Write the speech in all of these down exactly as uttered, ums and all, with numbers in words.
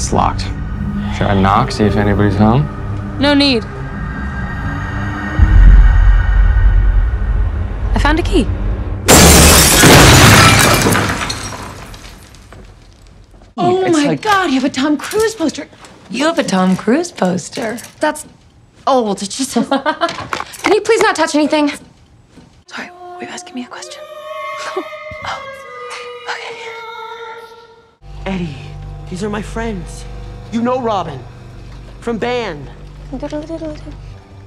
It's locked. Should I knock, see if anybody's home? No need. I found a key. Oh it's my like... God, you have a Tom Cruise poster. You have a Tom Cruise poster. That's old. It's just... Can you please not touch anything? Sorry, were you asking me a question? Oh, okay. Eddie, these are my friends. You know Robin, from band.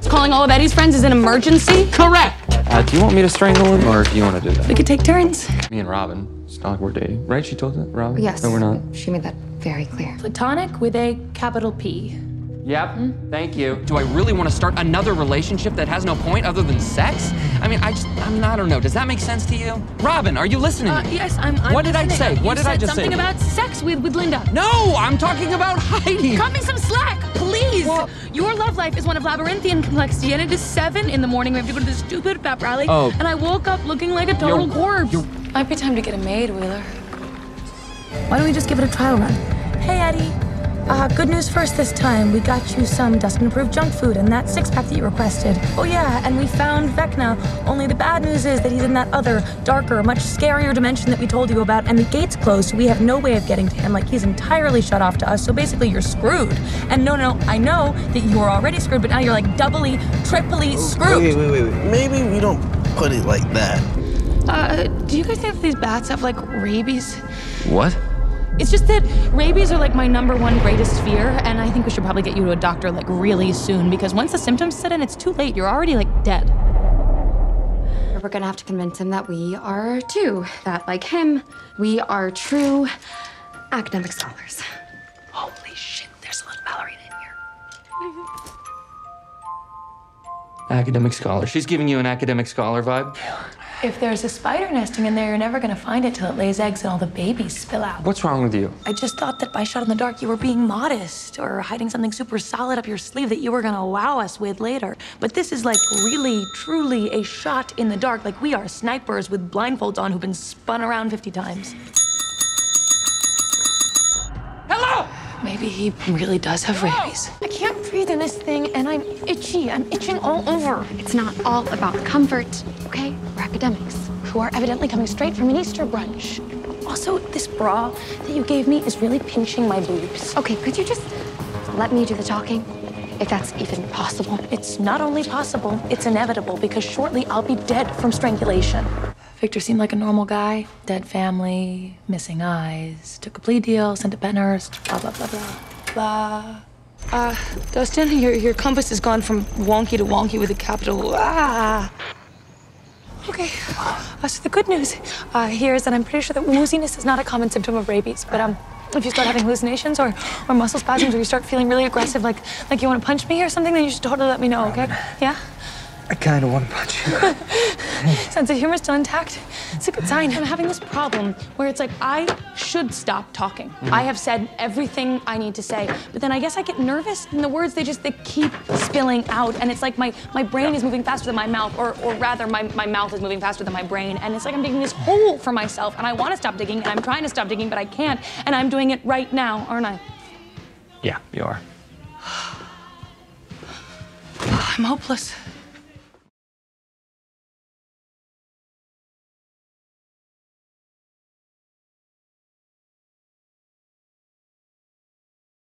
Calling all of Eddie's friends is an emergency? Correct. Uh, do you want me to strangle him, or do you want to do that? We could take turns. Me and Robin, it's not like we're dating. Right, she told us that, Robin? Yes. No, we're not. She made that very clear. Platonic with a capital P. Yep, mm-hmm. Thank you. Do I really want to start another relationship that has no point other than sex? I mean, I just, I mean, I don't know. Does that make sense to you? Robin, are you listening? Uh, yes, I'm, I'm What did listening. I say? You what did I just say? You said something about sex with, with Linda. No, I'm talking about Heidi. Cut me some slack, please. Well, your love life is one of labyrinthian complexity, and it is seven in the morning. We have to go to this stupid pep rally, oh. and I woke up looking like a total you're, corpse. You're... Might be time to get a maid, Wheeler. Why don't we just give it a trial run? Hey, Eddie. Uh, good news first this time. We got you some Dustin-approved junk food and that six-pack that you requested. Oh, yeah, and we found Vecna. Only the bad news is that he's in that other, darker, much scarier dimension that we told you about, and the gate's closed, so we have no way of getting to him. Like, he's entirely shut off to us, so basically you're screwed. And no, no, I know that you were already screwed, but now you're, like, doubly, triply screwed. Wait, wait, wait, wait. Maybe we don't put it like that. Uh, do you guys think that these bats have, like, rabies? What? It's just that rabies are like my number one greatest fear, and I think we should probably get you to a doctor like really soon, because once the symptoms set in, it's too late. You're already like dead. We're gonna have to convince him that we are too. That like him, we are true academic scholars. Holy shit, there's a little Valerie in here. Mm-hmm. Academic scholar. She's giving you an academic scholar vibe. If there's a spider nesting in there, you're never gonna find it till it lays eggs and all the babies spill out. What's wrong with you? I just thought that by shot in the dark, you were being modest or hiding something super solid up your sleeve that you were gonna wow us with later. But this is like really, truly a shot in the dark. Like we are snipers with blindfolds on who've been spun around fifty times. Hello! Maybe he really does have Hello? rabies. I can't breathe in this thing and I'm itchy. I'm itching all over. It's not all about comfort, okay? Academics who are evidently coming straight from an Easter brunch. Also, this bra that you gave me is really pinching my boobs. Okay, could you just let me do the talking, if that's even possible? It's not only possible, it's inevitable, because shortly I'll be dead from strangulation. Victor seemed like a normal guy. Dead family, missing eyes, took a plea deal, sent to Pennhurst, blah, blah, blah, blah, blah. Uh, Dustin, your, your compass has gone from wonky to wonky with a capital ah. Okay, uh, so the good news uh, here is that I'm pretty sure that wooziness is not a common symptom of rabies, but um, if you start having hallucinations or, or muscle spasms or you start feeling really aggressive, like like you want to punch me or something, then you should totally let me know, okay? Yeah? I kind of want to punch you. Sense of humor still intact. It's a good sign. I'm having this problem where it's like I should stop talking. Mm-hmm. I have said everything I need to say, but then I guess I get nervous and the words, they just they keep spilling out, and it's like my, my brain is moving faster than my mouth, or, or rather my, my mouth is moving faster than my brain, and it's like I'm digging this hole for myself, and I want to stop digging, and I'm trying to stop digging, but I can't, and I'm doing it right now, aren't I? Yeah, you are. I'm hopeless.